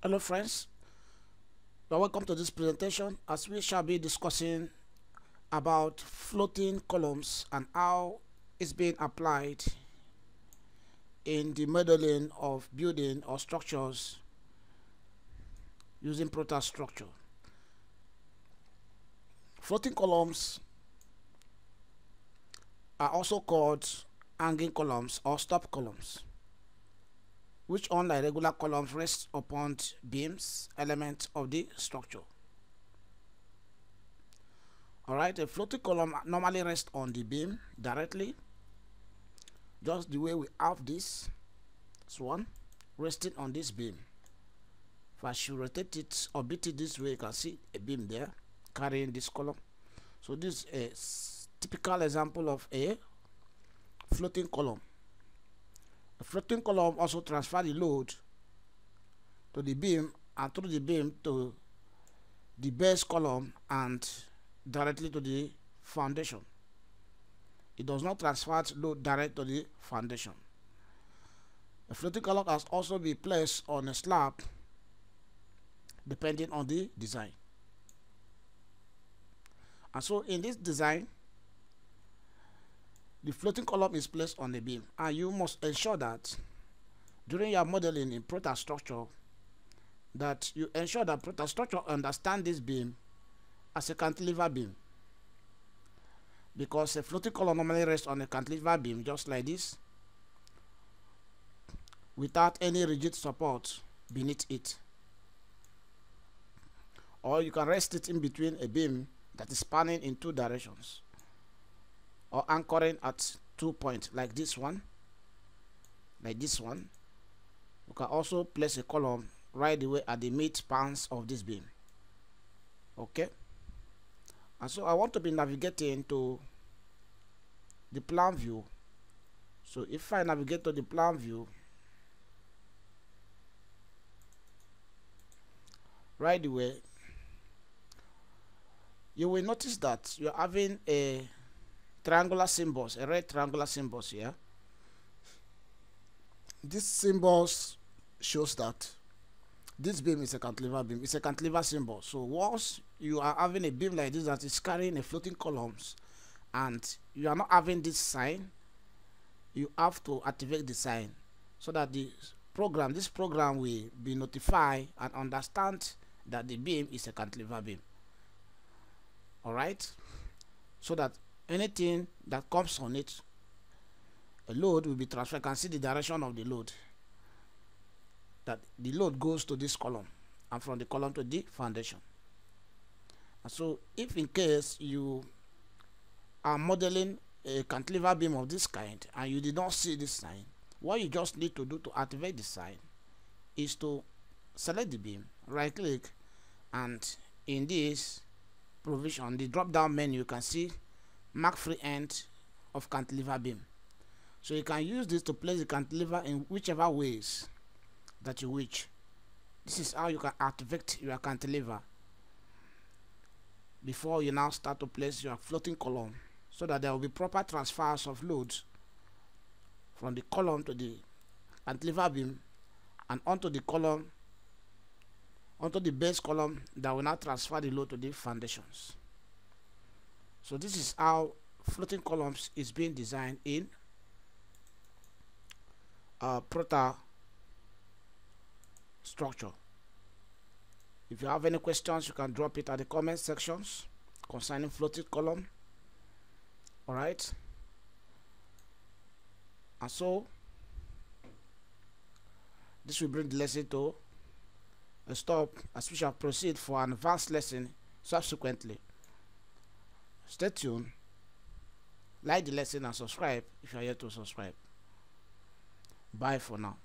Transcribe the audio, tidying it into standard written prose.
Hello friends, well, welcome to this presentation as we shall be discussing about floating columns and how it's being applied in the modeling of building or structures using Protastructure. Floating columns are also called hanging columns or stop columns, which unlike regular columns rests upon beams, elements of the structure. Alright, a floating column normally rests on the beam directly, just the way we have this one resting on this beam. If I should rotate it or beat it this way, you can see a beam there carrying this column. So this is a typical example of a floating column. The floating column also transfers the load to the beam and through the beam to the base column and directly to the foundation. It does not transfer load direct to the foundation. The floating column has also been placed on a slab depending on the design. And so in this design, the floating column is placed on the beam, and you must ensure that during your modeling in Protastructure that you ensure that Protastructure understands this beam as a cantilever beam, because a floating column normally rests on a cantilever beam just like this without any rigid support beneath it, or you can rest it in between a beam that is spanning in two directions or anchoring at 2 points like this one, you can also place a column right away at the mid-spans of this beam. Okay, and so I want to be navigating to the plan view. So if I navigate to the plan view, right away you will notice that you're having a triangular symbols, a red triangular symbols here. These symbols shows that this beam is a cantilever beam. It's a cantilever symbol. So once you are having a beam like this that is carrying a floating columns, and you are not having this sign, you have to activate the sign so that the program, this program will be notified and understand that the beam is a cantilever beam. All right, so that anything that comes on it, a load will be transferred. You can see the direction of the load, that the load goes to this column and from the column to the foundation. And so if in case you are modeling a cantilever beam of this kind and you did not see this sign, what you just need to do to activate the sign is to select the beam, right click, and in this provision, the drop down menu, you can see mark free end of cantilever beam. So you can use this to place the cantilever in whichever ways that you wish. This is how you can activate your cantilever before you now start to place your floating column, so that there will be proper transfers of loads from the column to the cantilever beam and onto the column, onto the base column, that will now transfer the load to the foundations. So this is how floating columns is being designed in Protastructure. If you have any questions, you can drop it at the comment sections concerning floating column. All right, and so this will bring the lesson to a stop, as we shall proceed for an advanced lesson subsequently. Stay tuned, like the lesson and subscribe if you are yet to subscribe. Bye for now.